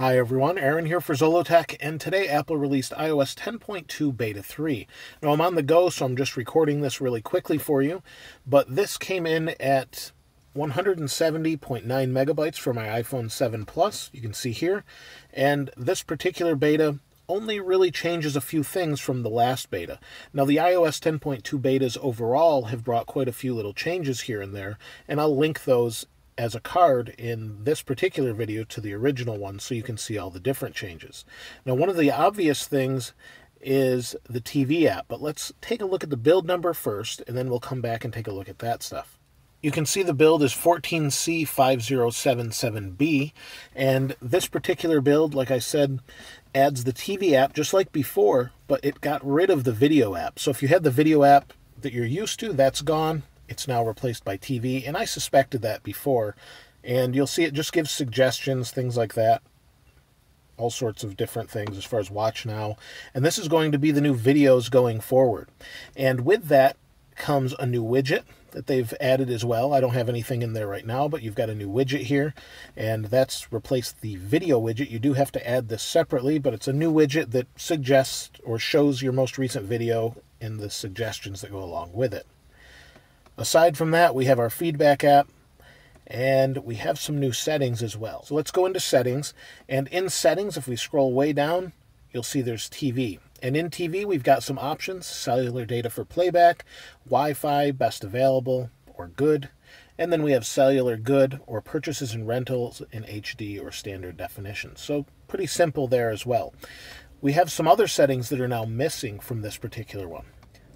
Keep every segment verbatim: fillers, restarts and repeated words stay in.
Hi everyone, Aaron here for Zollotech, and today Apple released iOS ten point two Beta three. Now I'm on the go, so I'm just recording this really quickly for you, but this came in at one hundred seventy point nine megabytes for my iPhone seven Plus, you can see here, and this particular beta only really changes a few things from the last beta. Now the iOS ten point two betas overall have brought quite a few little changes here and there, and I'll link those as a card in this particular video to the original one so you can see all the different changes. Now one of the obvious things is the T V app, but let's take a look at the build number first and then we'll come back and take a look at that stuff. You can see the build is fourteen C five zero seven seven B, and this particular build, like I said, adds the T V app just like before, but it got rid of the video app. So if you had the video app that you're used to, that's gone. It's now replaced by T V, and I suspected that before. And you'll see it just gives suggestions, things like that, all sorts of different things as far as Watch Now. And this is going to be the new videos going forward. And with that comes a new widget that they've added as well. I don't have anything in there right now, but you've got a new widget here, and that's replaced the video widget. You do have to add this separately, but it's a new widget that suggests or shows your most recent video and the suggestions that go along with it. Aside from that, we have our feedback app, and we have some new settings as well. So let's go into settings, and in settings, if we scroll way down, you'll see there's T V. And in T V, we've got some options: cellular data for playback, Wi-Fi, best available, or good. And then we have cellular good, or purchases and rentals in H D or standard definition. So pretty simple there as well. We have some other settings that are now missing from this particular one.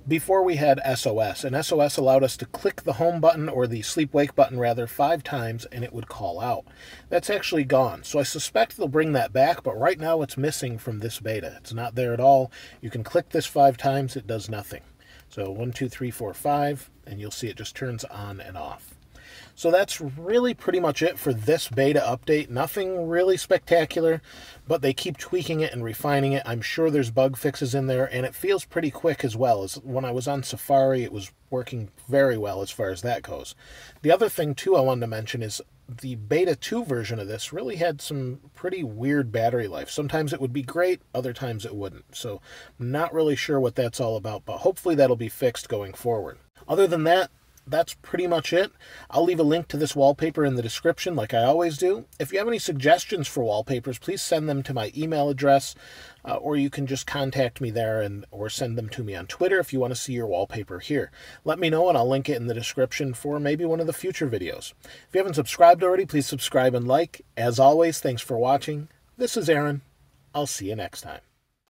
Before we had S O S, and S O S allowed us to click the home button, or the sleep-wake button rather, five times and it would call out. That's actually gone, so I suspect they'll bring that back, but right now it's missing from this beta. It's not there at all. You can click this five times, it does nothing. So one, two, three, four, five, and you'll see it just turns on and off. So that's really pretty much it for this beta update. Nothing really spectacular, but they keep tweaking it and refining it. I'm sure there's bug fixes in there, and it feels pretty quick as well. As when I was on Safari, it was working very well as far as that goes. The other thing, too, I wanted to mention is the beta two version of this really had some pretty weird battery life. Sometimes it would be great, other times it wouldn't. So I'm not really sure what that's all about, but hopefully that'll be fixed going forward. Other than that, that's pretty much it. I'll leave a link to this wallpaper in the description like I always do. If you have any suggestions for wallpapers, please send them to my email address, uh, or you can just contact me there, and or send them to me on Twitter if you want to see your wallpaper here. Let me know and I'll link it in the description for maybe one of the future videos. If you haven't subscribed already, please subscribe and like. As always, thanks for watching. This is Aaron. I'll see you next time.